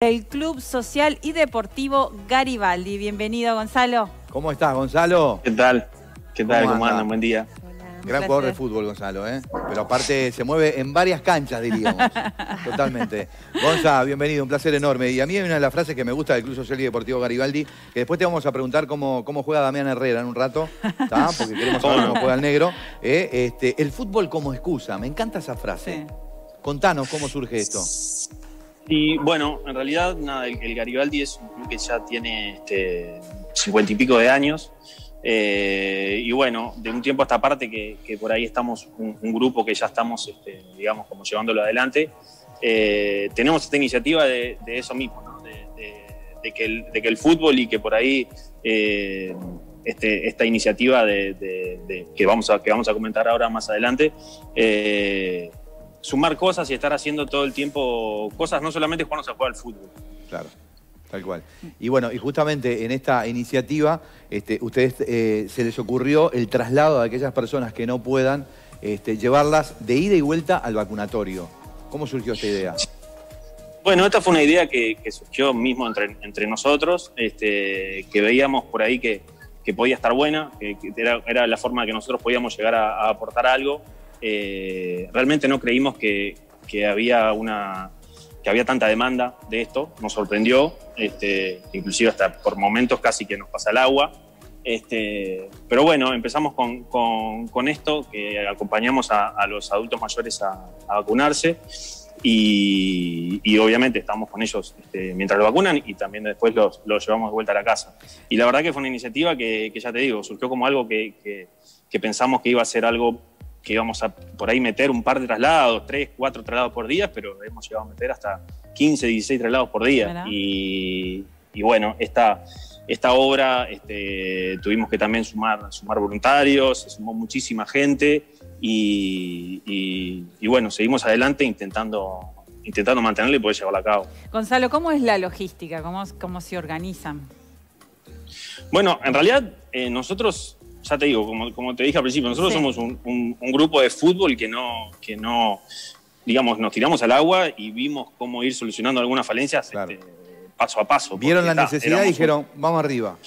El Club Social y Deportivo Garibaldi. Bienvenido, Gonzalo. ¿Cómo estás, Gonzalo? ¿Qué tal? ¿Qué tal? ¿Cómo andan? Buen día. Hola, gran jugador de fútbol, Gonzalo, ¿eh? Pero aparte se mueve en varias canchas, diríamos. Totalmente. Gonza, bienvenido, un placer enorme. Y a mí hay una de las frases que me gusta del Club Social y Deportivo Garibaldi, que después te vamos a preguntar cómo juega Damián Herrera en un rato, ¿tá? Porque queremos saber cómo juega el negro. El fútbol como excusa, me encanta esa frase. Sí. Contanos cómo surge esto. Y bueno, en realidad, nada, el Garibaldi es un club que ya tiene 50 y pico de años. Y bueno, de un tiempo a esta parte que por ahí estamos un grupo que ya estamos, digamos, como llevándolo adelante. Tenemos esta iniciativa de eso mismo, ¿no? de que el fútbol y que por ahí esta iniciativa que vamos a comentar ahora más adelante. Sumar cosas y estar haciendo todo el tiempo cosas, no solamente cuando se juega al fútbol. Claro, tal cual. Y bueno, y justamente en esta iniciativa, ustedes se les ocurrió el traslado de aquellas personas que no puedan llevarlas de ida y vuelta al vacunatorio. ¿Cómo surgió esta idea? Bueno, esta fue una idea que surgió mismo entre nosotros, que veíamos por ahí que podía estar buena, que era la forma que nosotros podíamos llegar a aportar algo. Realmente no creímos que había tanta demanda de esto, nos sorprendió, inclusive hasta por momentos casi que nos pasa el agua, pero bueno, empezamos con esto, que acompañamos a los adultos mayores a vacunarse y obviamente estamos con ellos mientras lo vacunan y también después los llevamos de vuelta a la casa. Y la verdad que fue una iniciativa que ya te digo, surgió como algo que pensamos que iba a ser algo que íbamos a por ahí meter un par de traslados, 3, 4 traslados por día, pero hemos llegado a meter hasta 15, 16 traslados por día. Y bueno, esta obra tuvimos que también sumar voluntarios, se sumó muchísima gente y bueno, seguimos adelante intentando mantenerla y poder llevarla a cabo. Gonzalo, ¿cómo es la logística? ¿Cómo se organizan? Bueno, en realidad nosotros... Ya te digo, como te dije al principio, nosotros somos un grupo de fútbol que no, digamos, nos tiramos al agua y vimos cómo ir solucionando algunas falencias, claro, paso a paso. Vieron la necesidad y dijeron, vamos arriba.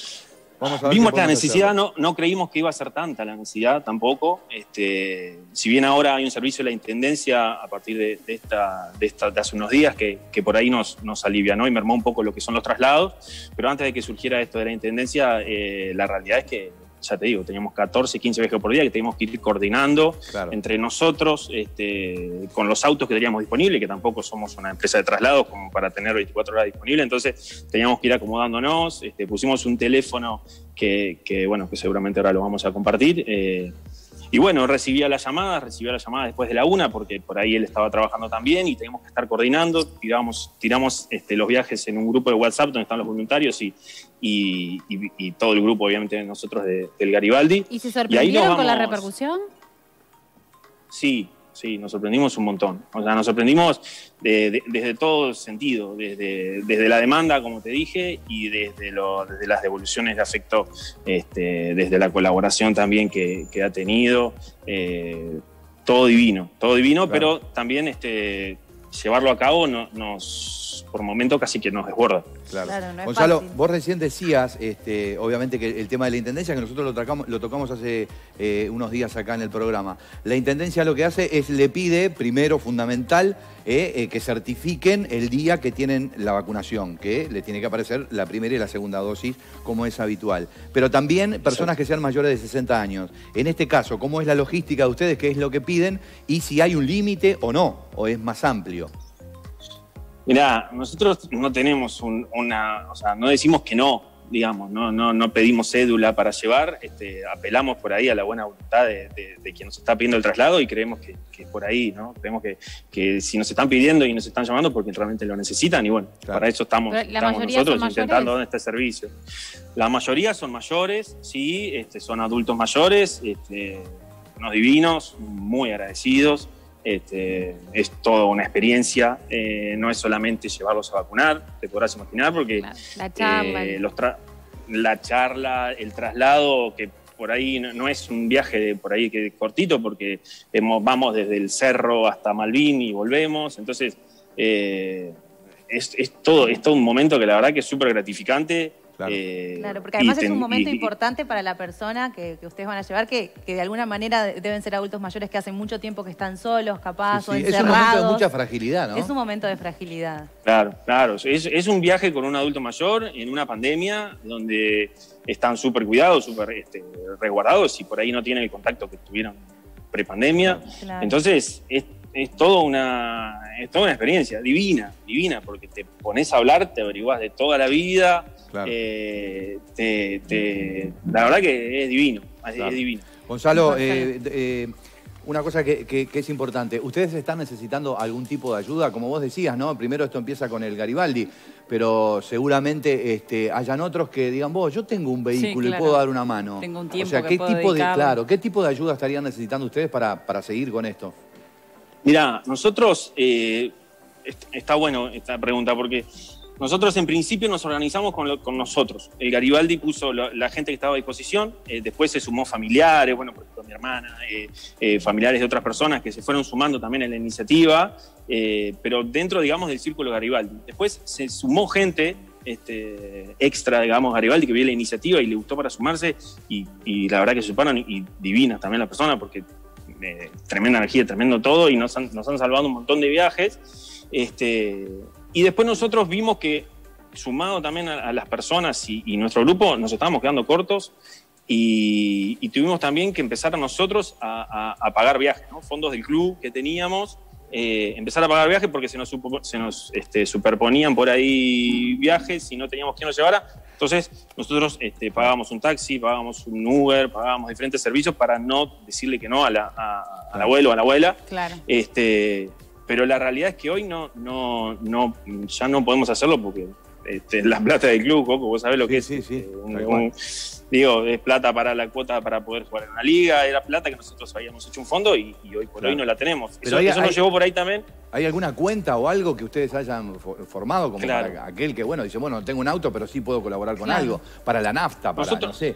Vamos a ver. Vimos la necesidad, no creímos que iba a ser tanta la necesidad tampoco. Si bien ahora hay un servicio de la Intendencia a partir de hace unos días que por ahí nos alivianó y mermó un poco lo que son los traslados, pero antes de que surgiera esto de la Intendencia, la realidad es que ya te digo, teníamos 14, 15 viajes por día que teníamos que ir coordinando, claro, entre nosotros, con los autos que teníamos disponibles, que tampoco somos una empresa de traslados como para tener 24 horas disponibles, entonces teníamos que ir acomodándonos, pusimos un teléfono que seguramente ahora lo vamos a compartir, y bueno, recibía las llamadas después de la 1, porque por ahí él estaba trabajando también y teníamos que estar coordinando, tiramos los viajes en un grupo de WhatsApp donde están los voluntarios y todo el grupo, obviamente, nosotros del Garibaldi. ¿Y se sorprendieron con la repercusión? Sí, nos sorprendimos un montón. O sea, nos sorprendimos desde todo sentido, desde la demanda, como te dije, y desde las devoluciones de afecto, desde la colaboración también que ha tenido. Todo divino, claro, pero también llevarlo a cabo nos por momentos casi que nos desborda. Claro. No, Gonzalo, fácil. Vos recién decías, obviamente, que el tema de la Intendencia, que nosotros lo tocamos hace unos días acá en el programa. La Intendencia lo que hace es le pide, primero, fundamental, que certifiquen el día que tienen la vacunación, que le tiene que aparecer la primera y la segunda dosis, como es habitual. Pero también personas que sean mayores de 60 años. En este caso, ¿cómo es la logística de ustedes? ¿Qué es lo que piden? ¿Y si hay un límite o no? ¿O es más amplio? Mirá, nosotros no tenemos o sea, no decimos que no, digamos, no pedimos cédula para llevar, apelamos por ahí a la buena voluntad de quien nos está pidiendo el traslado y creemos que por ahí, ¿no? Creemos que si nos están pidiendo y nos están llamando porque realmente lo necesitan y bueno, claro, para eso estamos nosotros intentando dar este servicio. La mayoría son mayores, sí, son adultos mayores, unos divinos, muy agradecidos. Es toda una experiencia, no es solamente llevarlos a vacunar, te podrás imaginar, porque la charla, el traslado, que por ahí no es un viaje por ahí que cortito, porque vamos desde el Cerro hasta Malvin y volvemos, entonces es todo un momento que la verdad que es súper gratificante. Claro. Claro, porque además es un momento importante para la persona que ustedes van a llevar, que de alguna manera deben ser adultos mayores que hace mucho tiempo que están solos, capaz, sí, sí, o encerrados. Es un momento de mucha fragilidad, ¿no? Es un momento de fragilidad. Claro, claro. Es un viaje con un adulto mayor en una pandemia donde están súper cuidados, súper resguardados y por ahí no tienen el contacto que tuvieron prepandemia. Claro. Entonces, es toda una experiencia divina, divina, porque te pones a hablar, te averiguás de toda la vida. Claro. La verdad que es divino, claro. Es divino. Gonzalo, una cosa que es importante. Ustedes están necesitando algún tipo de ayuda, como vos decías, ¿no? Primero esto empieza con el Garibaldi, pero seguramente hayan otros que digan, vos, yo tengo un vehículo, sí, claro, y puedo dar una mano. Tengo un tiempo, o sea, ¿qué tipo de ayuda estarían necesitando ustedes para seguir con esto? Mirá, nosotros, está bueno esta pregunta, porque nosotros en principio nos organizamos con nosotros. El Garibaldi puso la gente que estaba a disposición, después se sumó familiares, bueno, por ejemplo mi hermana, familiares de otras personas que se fueron sumando también en la iniciativa, pero dentro, digamos, del círculo Garibaldi. Después se sumó gente extra, digamos, Garibaldi, que vio la iniciativa y le gustó para sumarse, y la verdad que se sumaron, y divinas también la persona, porque... tremenda energía, tremendo todo, y nos han salvado un montón de viajes. Y después nosotros vimos que, sumado también a las personas y nuestro grupo, nos estábamos quedando cortos, y tuvimos también que empezar nosotros a pagar viajes, ¿no? Fondos del club que teníamos, empezar a pagar viajes porque se nos superponían por ahí viajes y no teníamos quien nos llevara. Entonces nosotros pagábamos un taxi, pagábamos un Uber, pagábamos diferentes servicios para no decirle que no al abuelo o a la abuela. Claro. Pero la realidad es que hoy ya no podemos hacerlo porque la plata del club, Coco, vos sabés lo que sí, es. Sí, sí. Digo, es plata para la cuota para poder jugar en una liga, era plata que nosotros habíamos hecho un fondo y hoy por, claro, hoy no la tenemos. Pero eso nos llevó por ahí también. ¿Hay alguna cuenta o algo que ustedes hayan formado como, claro, para aquel que, bueno, dice, bueno, tengo un auto, pero sí puedo colaborar con, claro, algo? Para la nafta, para, no sé.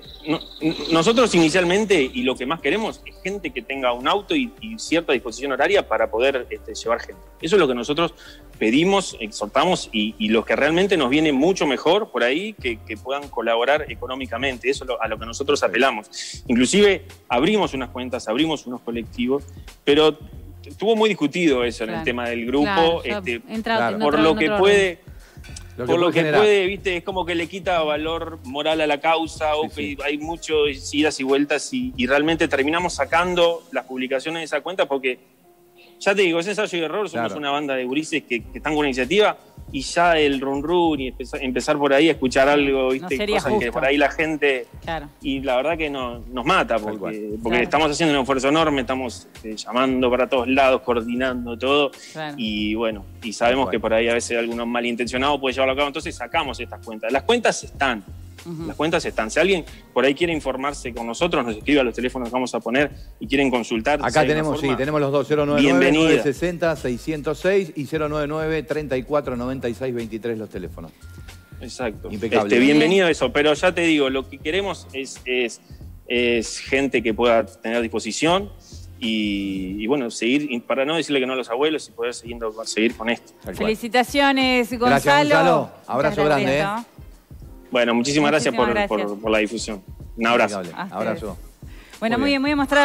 Nosotros inicialmente, y lo que más queremos, es gente que tenga un auto y cierta disposición horaria para poder llevar gente. Eso es lo que nosotros pedimos, exhortamos, y los que realmente nos viene mucho mejor por ahí, que puedan colaborar económicamente. Eso a lo que nosotros apelamos. Inclusive abrimos unas cuentas, abrimos unos colectivos, pero estuvo muy discutido eso, claro, en el tema del grupo, claro, claro, por lo que puede, por lo que puede, viste, es como que le quita valor moral a la causa, sí, o que sí, hay muchas idas y vueltas, y realmente terminamos sacando las publicaciones de esa cuenta porque, ya te digo, es ensayo y error, somos, claro, una banda de gurises que están con una iniciativa. Y ya el run y empezar por ahí a escuchar algo, ¿viste? No cosas justo, que por ahí la gente... Claro. Y la verdad que nos mata, porque claro, estamos haciendo un esfuerzo enorme, estamos llamando para todos lados, coordinando todo. Claro. Y bueno, y sabemos que por ahí a veces alguno malintencionado puede llevarlo a cabo, entonces sacamos estas cuentas. Las cuentas están. Las cuentas están. Si alguien por ahí quiere informarse con nosotros, nos escribe a los teléfonos que vamos a poner y quieren consultar. Acá tenemos, sí, tenemos los dos, 099-960-606 y 099-3496-23 los teléfonos. Exacto. Impecable. Bienvenido a eso, pero ya te digo, lo que queremos es gente que pueda tener disposición. Y bueno, seguir, para no decirle que no a los abuelos y poder seguir con esto. Felicitaciones, Gonzalo. Gracias, Gonzalo. Abrazo grande, ¿eh? Bueno, muchísimas gracias por la difusión. Un abrazo. Abrazo. Bueno, muy bien, muy bien mostrado.